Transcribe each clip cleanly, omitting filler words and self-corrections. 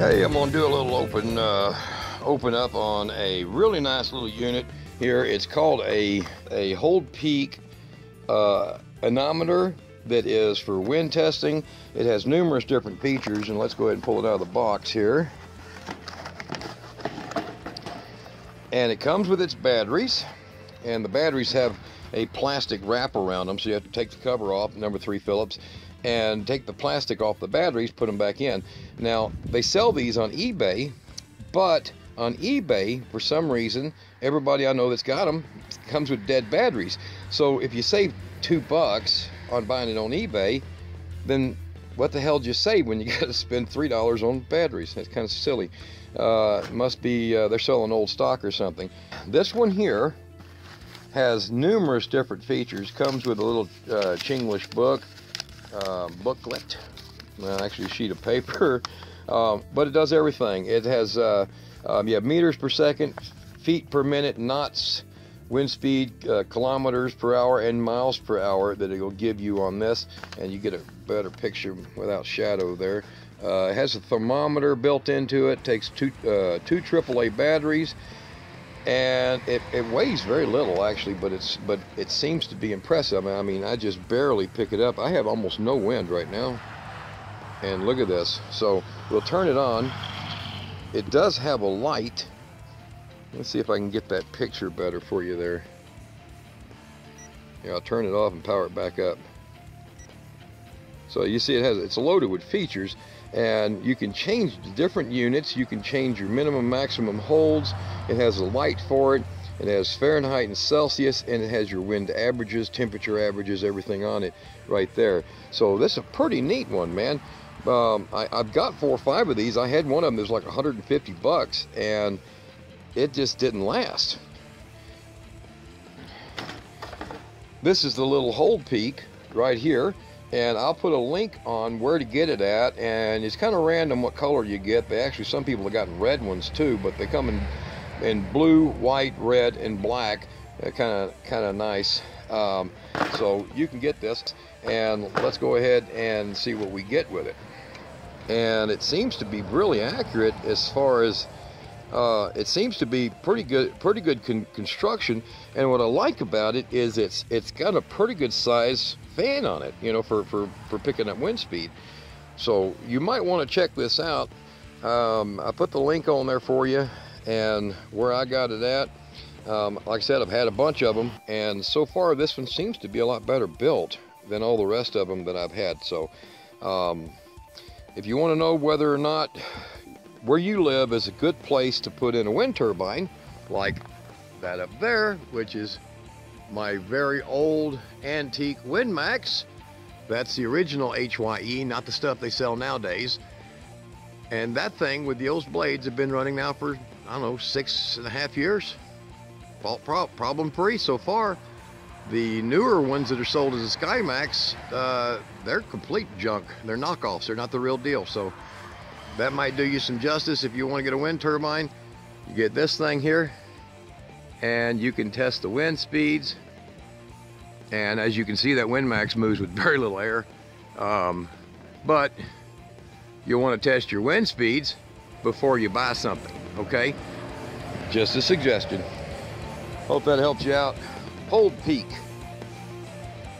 Hey, I'm gonna do a little open up on a really nice little unit here. It's called a hold peak anemometer that is for wind testing. It has numerous different features, and let's go ahead and pull it out of the box here. And it comes with its batteries, and the batteries have a plastic wrap around them, so you have to take the cover off, number 3 Phillips, and take the plastic off the batteries, put them back in. Now, they sell these on eBay, but on eBay, for some reason, everybody I know that's got them comes with dead batteries. So if you save $2 on buying it on eBay, then what the hell did you save when you got to spend $3 on batteries? That's kind of silly. Must be they're selling old stock or something. This one here has numerous different features. Comes with a little Chinglish book, booklet, well, actually a sheet of paper, but it does everything. It has you have meters per second, feet per minute, knots, wind speed, kilometers per hour, and miles per hour that it will give you on this, and you get a better picture without shadow there. It has a thermometer built into it, takes two AAA batteries, and it weighs very little actually, but it seems to be impressive. I mean, I just barely pick it up. I have almost no wind right now, and look at this. So we'll turn it on. It does have a light. Let's see if I can get that picture better for you there. Yeah, I'll turn it off and power it back up. So you see it's loaded with features, and you can change different units. You can change your minimum, maximum holds. It has a light for it. It has Fahrenheit and Celsius, and it has your wind averages, temperature averages, everything on it right there. So this is a pretty neat one, man. I've got 4 or 5 of these. I had one of them that was like $150, and it just didn't last. This is the little hold peak right here, and I'll put a link on where to get it at, and it's kind of random what color you get. They actually, some people have gotten red ones too, but they come in blue, white, red, and black. They're kind of nice. So you can get this, and let's go ahead and see what we get with it. And it seems to be really accurate as far as it seems to be pretty good construction, and what I like about it is it's got a pretty good size fan on it, you know, for picking up wind speed. So you might want to check this out. I put the link on there for you and where I got it at. Like I said, I've had a bunch of them, and so far this one seems to be a lot better built than all the rest of them that I've had. So if you want to know whether or not where you live is a good place to put in a wind turbine, like that up there, which is my very old antique Windmax. That's the original HYE, not the stuff they sell nowadays. And that thing with the old blades have been running now for, I don't know, 6.5 years. Fault problem free so far. The newer ones that are sold as a SkyMax, they're complete junk. They're knockoffs, they're not the real deal. So that might do you some justice. If you want to get a wind turbine, you get this thing here, and you can test the wind speeds. And as you can see, that Windmax moves with very little air, but you'll want to test your wind speeds before you buy something, okay? Just a suggestion. Hope that helps you out. Hold peak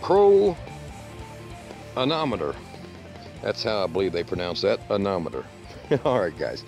crow anemometer. That's how I believe they pronounce that, anemometer. All right, guys.